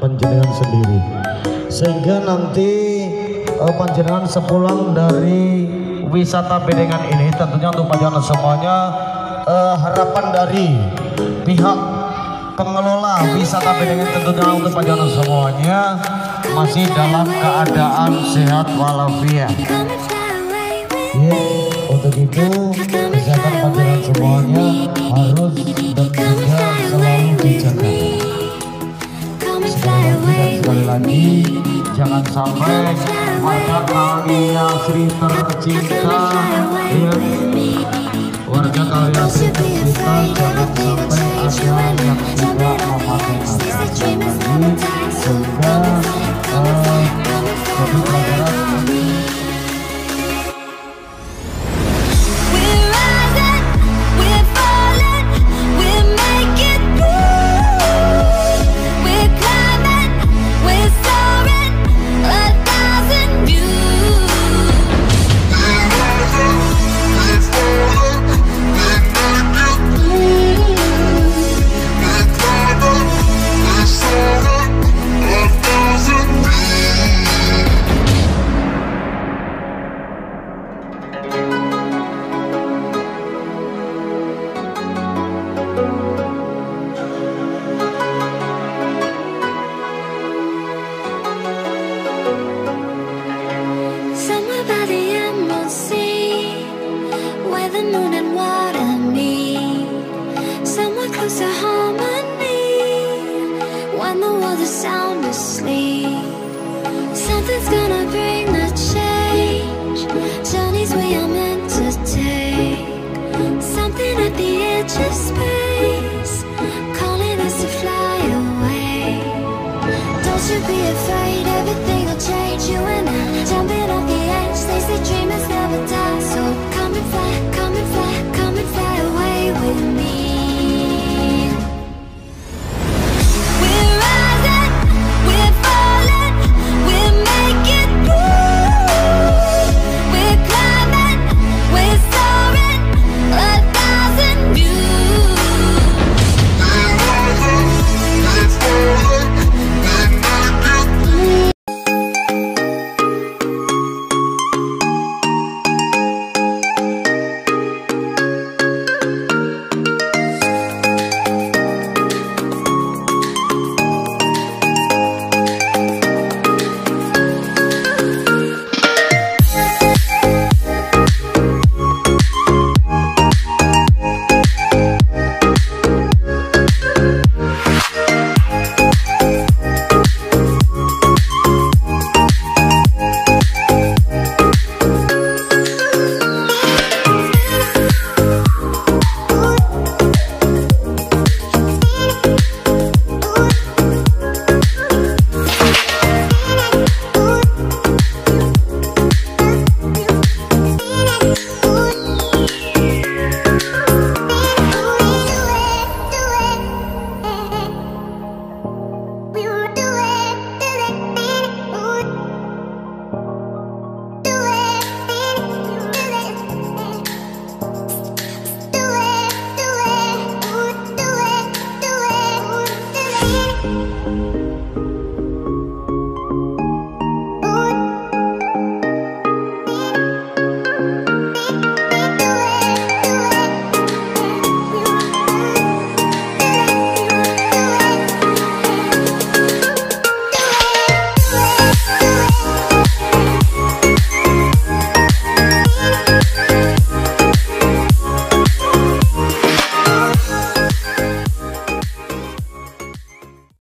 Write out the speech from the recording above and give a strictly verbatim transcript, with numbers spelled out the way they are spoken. panjenengan sendiri, sehingga nanti uh, panjenengan sepulang dari wisata Bedengan ini tentunya untuk panjenengan semuanya uh, harapan dari pihak pengelola wisata Bedengan tentunya untuk panjenengan semuanya masih dalam keadaan sehat walafiat. Yeah, untuk itu kesehatan panjenengan semuanya harus dan juga selalu dijaga. Sekali lagi, jangan sampai warga Karya Sri tercinta, ya, warga Karya Sri tercinta, jangan sampai ada yang tidak memakai masker lagi, sehingga eh, jadi pelanggaran. Dreamers never die, so come and fly, come and fly, come and fly away with me.